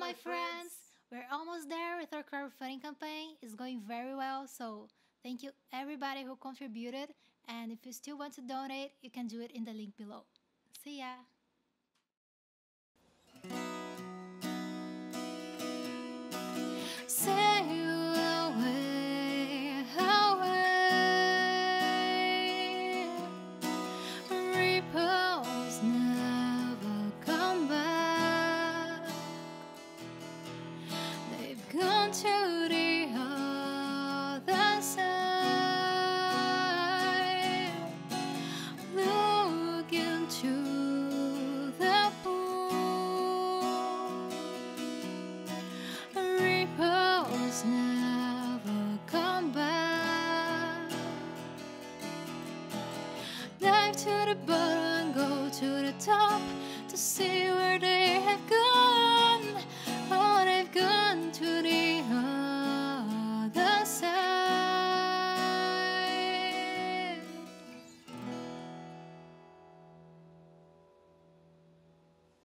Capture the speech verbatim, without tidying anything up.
my friends, we're almost there with our crowdfunding campaign. It's going very well, so thank you everybody who contributed, and if you still want to donate, you can do it in the link below. See ya! To the other side, look into the pool. Ripples never come back. Dive to the bottom, go to the top.